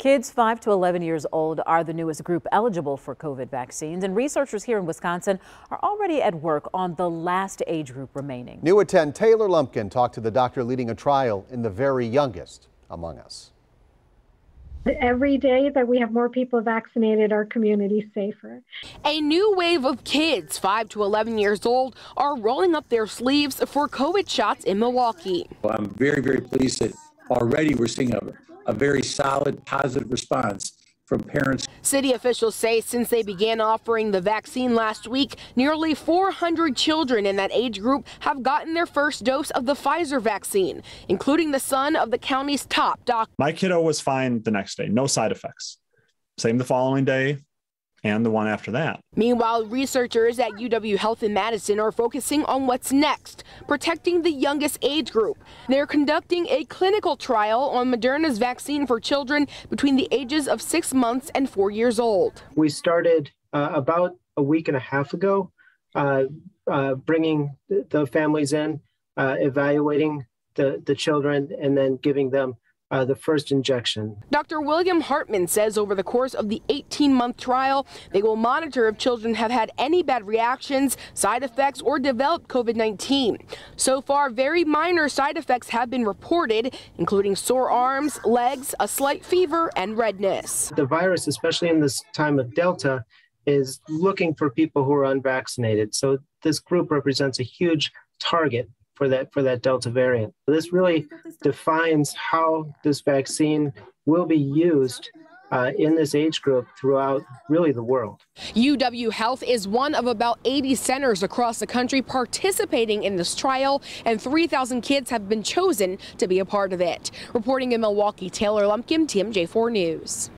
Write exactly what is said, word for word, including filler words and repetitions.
Kids five to eleven years old are the newest group eligible for COVID vaccines, and researchers here in Wisconsin are already at work on the last age group remaining. New at ten, Taylor Lumpkin talked to the doctor leading a trial in the very youngest among us. Every day that we have more people vaccinated, our community's safer. A new wave of kids five to eleven years old are rolling up their sleeves for COVID shots in Milwaukee. Well, I'm very, very pleased that already we're seeing a A very solid, positive response from parents. City officials say since they began offering the vaccine last week, nearly four hundred children in that age group have gotten their first dose of the Pfizer vaccine, including the son of the county's top doctor. My kiddo was fine the next day, no side effects. Same the following day and the one after that. Meanwhile, researchers at U W Health in Madison are focusing on what's next, protecting the youngest age group. They're conducting a clinical trial on Moderna's vaccine for children between the ages of six months and four years old. We started uh, about a week and a half ago, uh, uh, bringing the families in, uh, evaluating the, the children, and then giving them Uh, the first injection. Doctor William Hartman says over the course of the eighteen month trial, they will monitor if children have had any bad reactions, side effects, or developed COVID nineteen. So far, very minor side effects have been reported, including sore arms, legs, a slight fever, and redness. The virus, especially in this time of Delta, is looking for people who are unvaccinated. So this group represents a huge target for that for that Delta variant. This really defines how this vaccine will be used uh, in this age group throughout really the world. U W Health is one of about eighty centers across the country participating in this trial, and three thousand kids have been chosen to be a part of it. Reporting in Milwaukee, Taylor Lumpkin, T M J four News.